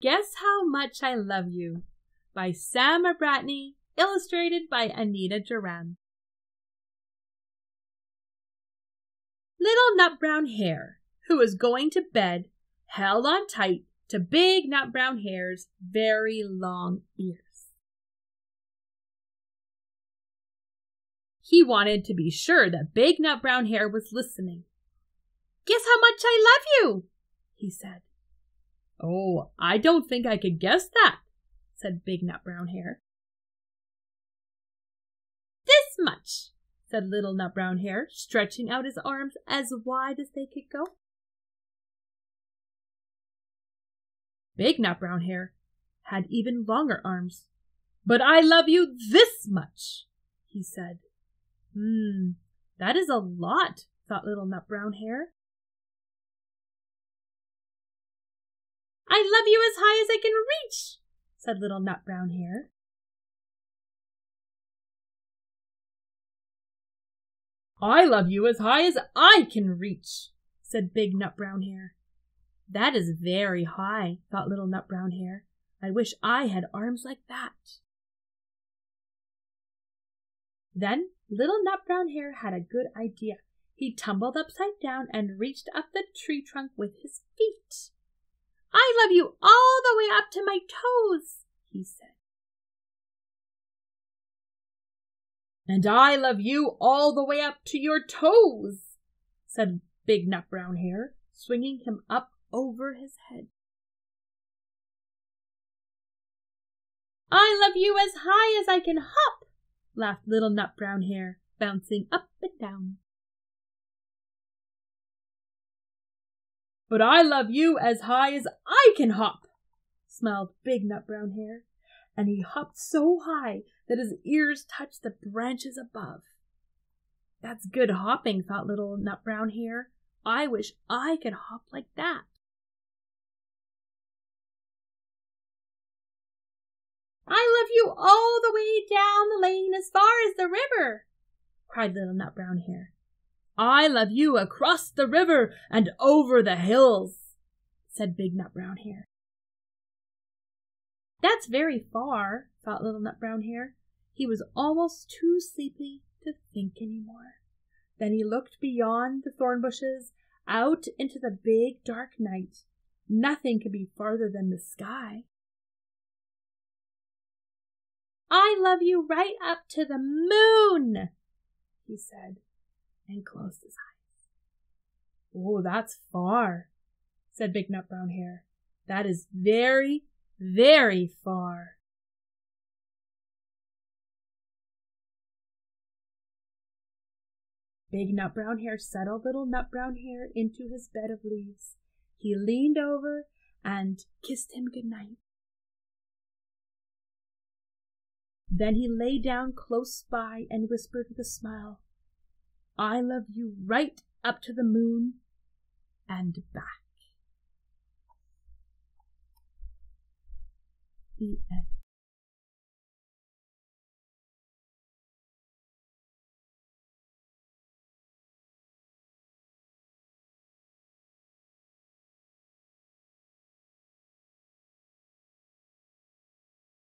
Guess How Much I Love You by Sam McBratney, illustrated by Anita Jeram. Little nut brown hare, who was going to bed, held on tight to big nut brown hare's very long ears. He wanted to be sure that big nut brown hare was listening. "Guess how much I love you," he said. "Oh, I don't think I could guess that," said Big Nut Brown Hare. "This much," said Little Nut Brown Hare, stretching out his arms as wide as they could go. Big Nut Brown Hare had even longer arms. "But I love you this much," he said. That is a lot," thought Little Nut Brown Hare. "I love you as high as I can reach," said Little Nut Brown Hare. "I love you as high as I can reach," said Big Nut Brown Hare. "That is very high," thought Little Nut Brown Hare. "I wish I had arms like that." Then Little Nut Brown Hare had a good idea. He tumbled upside down and reached up the tree trunk with his feet. "I love you all the way up to my toes," he said. "And I love you all the way up to your toes," said Big Nut Brown Hare, swinging him up over his head. "I love you as high as I can hop," laughed Little Nut Brown Hare, bouncing up and down. "But I love you as high as I can hop," smiled Big Nut Brown Hare, and he hopped so high that his ears touched the branches above. "That's good hopping," thought Little Nut Brown Hare. "I wish I could hop like that." "I love you all the way down the lane as far as the river," cried Little Nut Brown Hare. "I love you across the river and over the hills," said Big Nut Brown Hare. "That's very far," thought Little Nut Brown Hare. He was almost too sleepy to think any more. Then he looked beyond the thorn bushes, out into the big dark night. Nothing could be farther than the sky. "I love you right up to the moon," he said, and closed his eyes. "Oh, that's far," said Big Nut Brown Hare. "That is very, very far." Big Nut Brown Hare settled Little Nut Brown Hare into his bed of leaves. He leaned over and kissed him good night. Then he lay down close by and whispered with a smile, "I love you right up to the moon and back." The end.